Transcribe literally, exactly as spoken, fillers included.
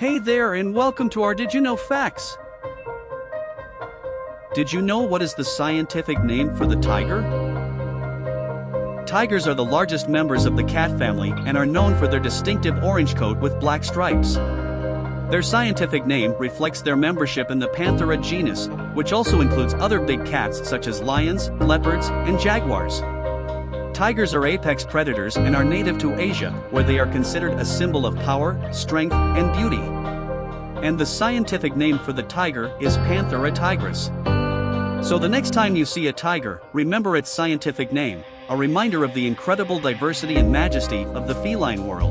Hey there and welcome to our Did You Know Facts. Did you know what is the scientific name for the tiger? Tigers are the largest members of the cat family and are known for their distinctive orange coat with black stripes. Their scientific name reflects their membership in the Panthera genus, which also includes other big cats such as lions, leopards, and jaguars. Tigers are apex predators and are native to Asia, where they are considered a symbol of power, strength, and beauty. And the scientific name for the tiger is Panthera tigris. So the next time you see a tiger, remember its scientific name, a reminder of the incredible diversity and majesty of the feline world.